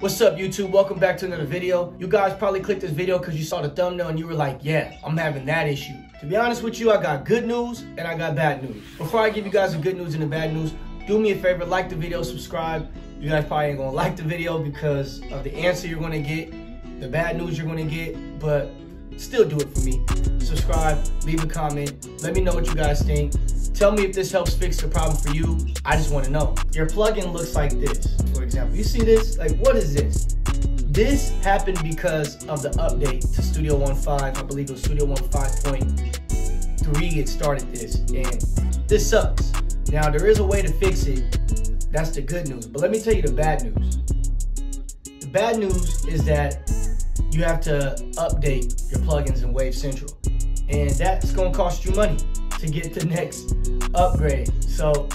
What's up, YouTube? Welcome back to another video. You guys probably clicked this video because you saw the thumbnail and you were like, yeah, I'm having that issue. To be honest with you, I got good news and I got bad news. Before I give you guys the good news and the bad news, do me a favor, like the video, subscribe. You guys probably ain't gonna like the video because of the answer you're gonna get, the bad news you're gonna get, but still do it for me. Subscribe, leave a comment, let me know what you guys think. Tell me if this helps fix the problem for you. I just want to know. Your plugin looks like this, for example. You see this? Like, what is this? This happened because of the update to Studio One 5. I believe it was Studio One 5.3. It started this, and this sucks. Now, there is a way to fix it. That's the good news. But let me tell you the bad news. The bad news is that you have to update your plugins in Wave Central, and that's going to cost you money to get the next upgrade. So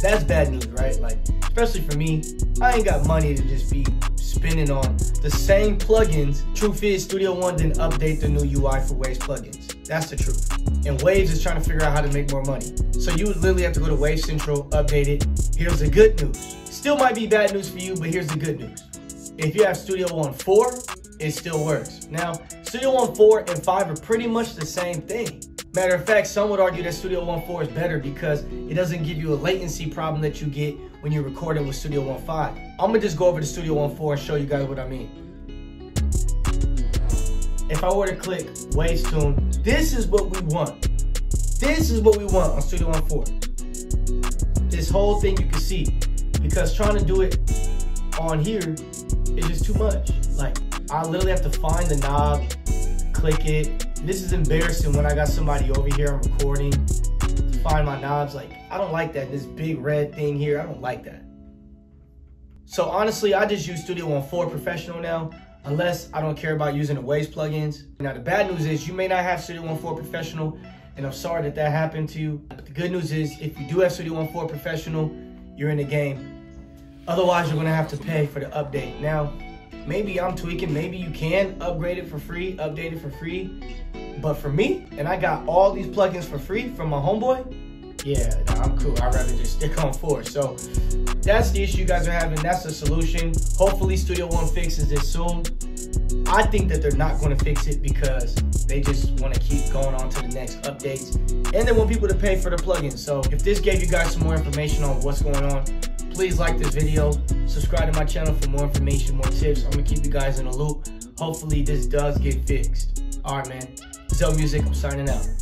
that's bad news, right? Like, especially for me, I ain't got money to just be spending on the same plugins. Truth is, Studio One didn't update the new UI for Waves plugins. That's the truth. And Waves is trying to figure out how to make more money. So you would literally have to go to Wave Central, update it. Here's the good news. Still might be bad news for you, but here's the good news. If you have Studio One 4, it still works. Now, Studio One 4 and 5 are pretty much the same thing. Matter of fact, some would argue that Studio One 4 is better because it doesn't give you a latency problem that you get when you're recording with Studio One 5. I'm gonna just go over to Studio One 4 and show you guys what I mean. If I were to click Waves Tune, this is what we want. This is what we want on Studio One 4. This whole thing you can see, because trying to do it on here is just too much. Like, I literally have to find the knob, click it. This is embarrassing when I got somebody over here I'm recording to find my knobs. Like, I don't like that. This big red thing here, I don't like that. So honestly, I just use Studio One 4 Professional now, unless I don't care about using the Waves plugins. Now, the bad news is you may not have Studio One 4 Professional, and I'm sorry that that happened to you. But the good news is if you do have Studio One 4 Professional, you're in the game. Otherwise, you're gonna have to pay for the update. Now, maybe I'm tweaking, maybe you can upgrade it for free, update it for free. But for me, and I got all these plugins for free from my homeboy, yeah, nah, I'm cool. I'd rather just stick on 4. So that's the issue you guys are having. That's the solution. Hopefully Studio One fixes this soon. I think that they're not going to fix it because they just want to keep going on to the next updates. And they want people to pay for the plugins. So if this gave you guys some more information on what's going on, please like this video, subscribe to my channel for more information, more tips. I'm going to keep you guys in the loop. Hopefully this does get fixed. All right, man. Zell Music, I'm signing out.